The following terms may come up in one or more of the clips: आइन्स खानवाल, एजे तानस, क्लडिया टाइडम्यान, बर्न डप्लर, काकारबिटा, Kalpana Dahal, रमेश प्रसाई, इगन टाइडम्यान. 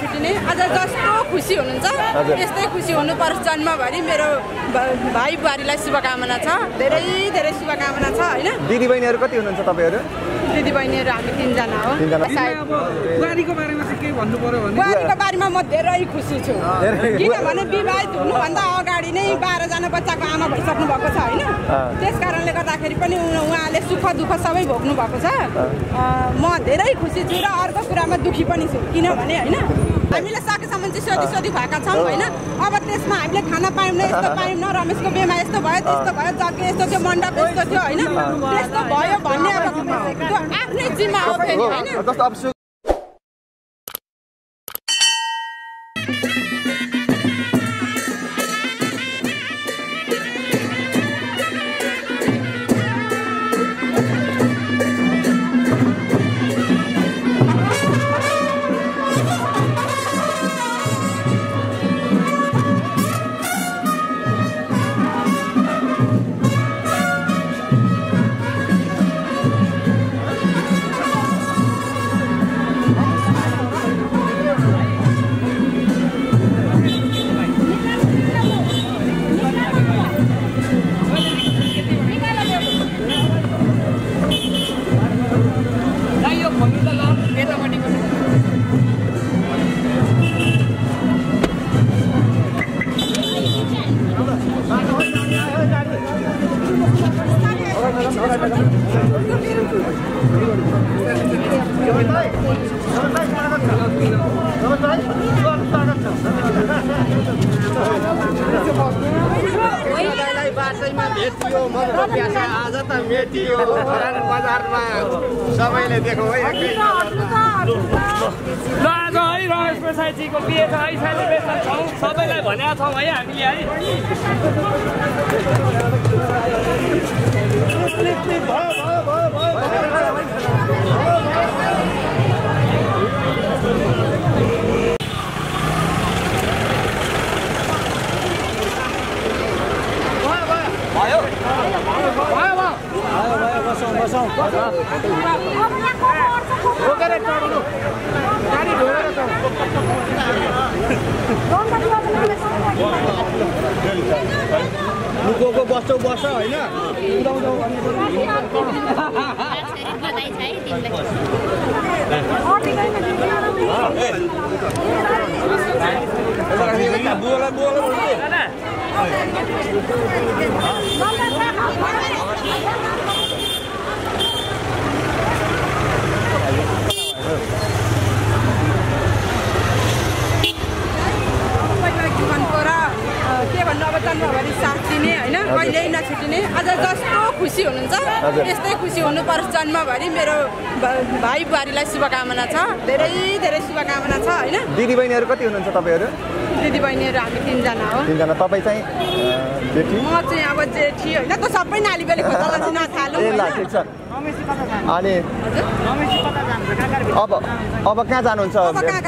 छुट्टिने आज जस्तो खुसी हुनुहुन्छ त्यस्तै खुसी हुनुपर्छ। जन्मभरि मेरो भाइ बुहारीलाई शुभकामना छ, धेरै धेरै शुभकामना छ हैन। दिदी बहिनीहरु कति हुनुहुन्छ तपाईहरु? दिदी बहिनीहरु हामी 3 जना हो। अब बुहारीको बारेमा चाहिँ के भन्नु पर्यो भने बुहारीको बारेमा म धेरै खुसी छु, किनभने विवाहित हुनु भन्दा अगाडि नै 12 जना बच्चाको आमा भइसक्नु भएको छ हैन। त्यसकारणले गर्दाखेरि पनि उहाँले सुख दुःख सबै भोग्नु भएको छ। म धेरै खुसी छु र अर्को कुरामा दुखी पनि छु, किनभने हैन हामीले सकेसम्म चाहिँ सोधी भएका छौं हैन। अब त्यसमा हामीले खाना पायौं न, यस्तो पायौं न, रमेशको बेमा यस्तो भयो त्यस्तो भयो, जग्गा यस्तो थियो, मण्डप यस्तो थियो हैन, त्यस्तो भयो भन्ने अब त्यो आफ्नै जिम्मा हो फेरि हैन। जन्मभरि मेरो भाइ बुहारीलाई शुभकामना छ, धेरै धेरै शुभकामना छ हैन। दिदी बहिनीहरु कति हुनुहुन्छ तपाईहरु? दिदी बहिनीहरु हामी 3 जना हो। 3 जना। तपाई चाहिँ जेठी? म चाहिँ अब जेठी हैन, त सबै नाली बेले खोजला चाहिँ नथालौ हैन। रमेशजी कता जानुहुन्छ? अनि हजुर रमेशजी कता जानुहुन्छ? काकारबिटा। अब कहाँ जानुहुन्छ?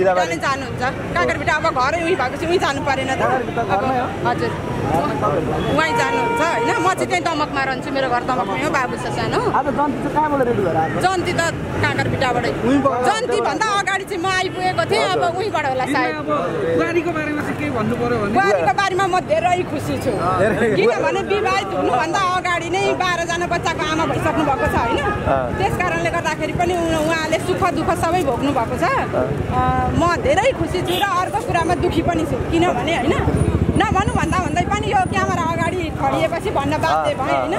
बिराबारी जानुहुन्छ। काकारबिटा अब घरै उही भएको छ, उही जानु परेन त। हजुर उहाँ जानुहुन्छ हैन। म चाहिँ त्यही दमकमा रहन्छु, मेरो घर दमकमै हो, बाबु छ सानो। अब जन्ती चाहिँ कहाँबाट रेडी भएर आएको? जन्ती त काकारबिटाबाटै। जन्ती भन्दा अगाडि चाहिँ म आइपुगेको थिएँ, अब उहीबाट होला सायद। अब बुहारीको बारेमा चाहिँ के भन्नु पर्यो भने बुहारीको बारेमा म धेरै खुसी छु, किनभने विवाहित हुनु भन्दा अगाडि नै 12 जना बच्चाको आमा भइसक्नु भएको छ हैन। त्यसकारणले गर्दाखेरि पनि उहाँले सुख दुःख सबै भोग्नु भएको छ। म धेरै खुसी छु र अर्को कुरामा दुखी पनि छु, किनभने हैन नभनु भन्दै पनि यो क्यामेरा अगाडि खडिएपछि भन्न बाध्य भए हैन।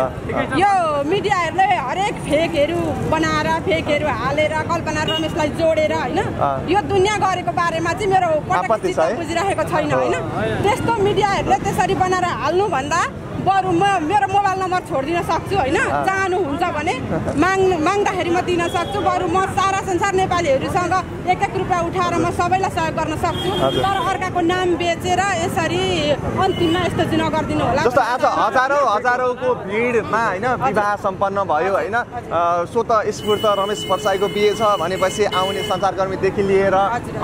यो मिडियाहरुले हरेक फेकहरु बनाएर फेकहरु हालेर कल्पना रमेशलाई जोडेर हैन यो दुनिया गरेको बारेमा चाहिँ मेरो पटक्क चित्त बुझिरहेको छैन हैन। त्यस्तो मिडियाहरुले त्यसरी बनाएर हाल्नु भन्दा बरु म मेरो मोबाइल नम्बर छोड्दिन सक्छु हैन, चाहनुहुन्छ भने माग्दाखेरि म दिन सक्छु। बरु म सारा संसार नेपालीहरुसँग एक एक रुपैयाँ उठाएर म सबैलाई सहयोग गर्न सक्छु, तर अर्काको नाम बेचेर यसरी अन्तिममा यस्तो चाहिँ नगर्दिनु होला। जस्तो आज हजारौं हजारौंको भिडमा हैन विवाह सम्पन्न भयो हैन, स्वत स्फूर्त रमेश प्रसाईको बिहे छ भनेपछि आउने सञ्चारकर्मीदेखि लिएर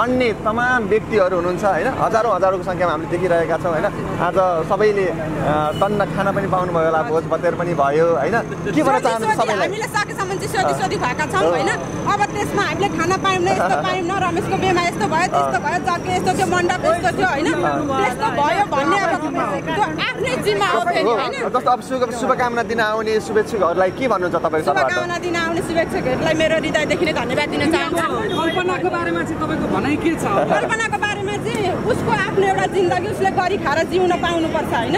अन्य तमाम व्यक्तिहरु हुनुहुन्छ हैन, हजारौं हजारौंको संख्यामा हामीले देखिरहेका छौं हैन। आज सबैले तन्न खाना पनि पाउनु भयो होला, भोज भतेर पनि भयो हैन। के भन्न चाहनुहुन्छ सबैलाई? हामीले सकेसम्म चाहिँ सोधी भएका छौं हैन। अब त्यसमा हामीले खाना पायौं न, यस्तो पाइम न रमेश को बिमा यो भयो जग्गे यो थियो मण्डप यो थियो हैन त्यस्तो भयो भन्ने अब आफ्नै जिम्मा हो फेरि हैन। जस्तो अब शुभकामना दिन आउने शुभेच्छुकहरुलाई के भन्नुहुन्छ तपाईको तर्फबाट? शुभकामना दिन आउने शुभेच्छुकहरुलाई मेरो हृदयदेखि नै धन्यवाद दिन चाहन्छु। कल्पनाको बारेमा चाहिँ तपाईको भनाइ के छ? कल्पनाको बारेमा चाहिँ उसको आफ्नो एउटा जिन्दगी उसले गरि खाएर जिउन पाउनु पर्छ हैन।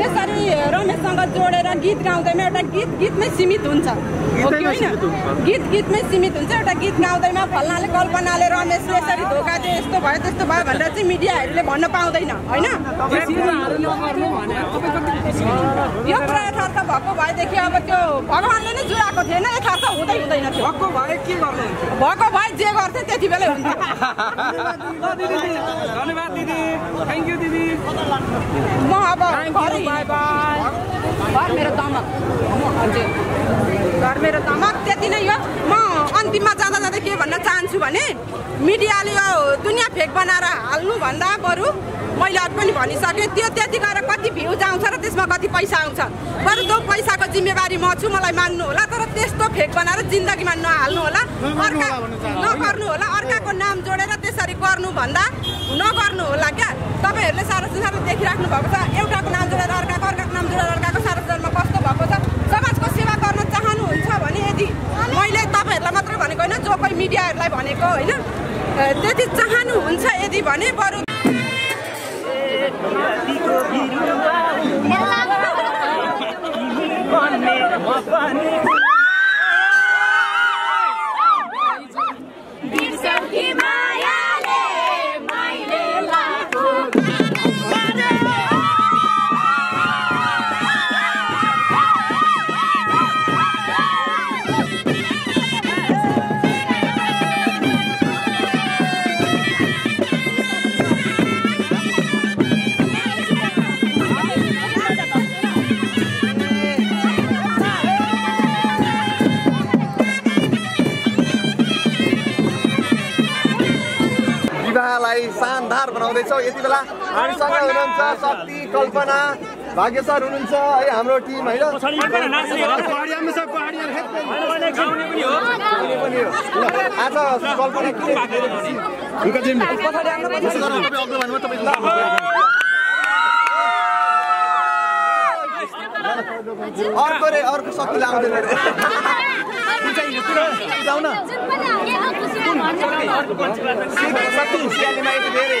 त्यसरी रमेशसँग जोडेर गीत गाउँदैमा एउटा गीत गीतमै सीमित हुन्छ, गीत गीतमै सीमित हुन्छ। एउटा गीत गाउँदैमा फल्नाले कल्पनाले रमेशले यसरी धोका दिए यस्तो भयो त्यस्तो भयो भनेर चाहिँ मिडियाहरुले भन्न पाउँदैन हैन। यो कुरा यथार्थ भएको भएदेखि अब त्यो भगवानले नै जुराएको थिएन, यथार्थ हुँदै हुँदैन थियो। भएको भए के गर्नुहुन्छ? भएको भए जे गर्थे त्यति बेलै हुन्छ। धन्यवाद दिदी, थ्यांक यू दिदी। म अब घरै बाइ बाइ घर मेरो तमक हजुर घर मेरो तमक त्यति नै हो। म अन्तिममा जाँदा जाँदा के भन्न चाहन्छु भने मिडियाले यो दुनिया फेक बनाएर हाल्नु भन्दा बरु मैले अझ पनि भनिसकेँ त्यो त्यति गएर कति भ्यूज आउँछ र त्यसमा कति पैसा आउँछ बरु त्यो पैसाको जिम्मेवारी म छु, मलाई माग्नु होला तर त्यस्तो फेक बनाएर जिन्दगीमा नहाल्नु होला, अर्का नगर्नु होला, अर्काको नाम जोडेर त्यसरी गर्नु भन्दा नगर्नु होला क्या। तपाईहरुले सारा संसार देखिराख्नु भएको छ एउटाको नाम जोडेर अर्काको, अर्काको नाम जोडेर अर्काको सारा जन्म कस्तो भएको छ। समाजको सेवा गर्न चाहनुहुन्छ भने यदि मैले तपाईहरुलाई मात्र भनेको हैन जो कोही मिडियाहरुलाई भनेको हैन, त्यति चाहनुहुन्छ यदि भने बरु शानदार बनाउँदैछौ। यति बेला हामीसँग हुनुहुन्छ शक्ति, कल्पना, भाग्य सर हुनुहुन्छ है हाम्रो टिम हैन। आज कल्पना के उनका जिम पछाडी आउनु पर्छ तपाईं अग्लो भन्नु तपाईं अर्को रे अर्को शक्ति लाउँदैन रे जाऊ न सत्तू सियाली माइक दे रही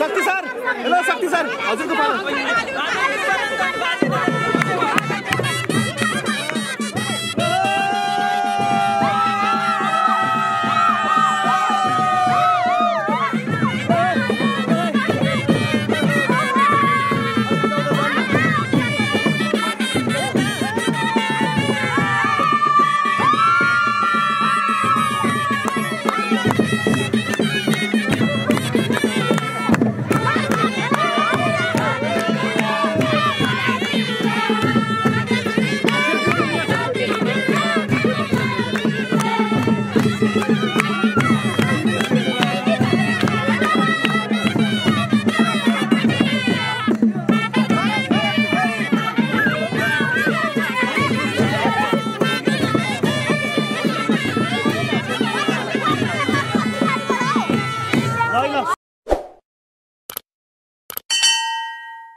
शक्ति सर। हेलो शक्ति सर हजुरको पालो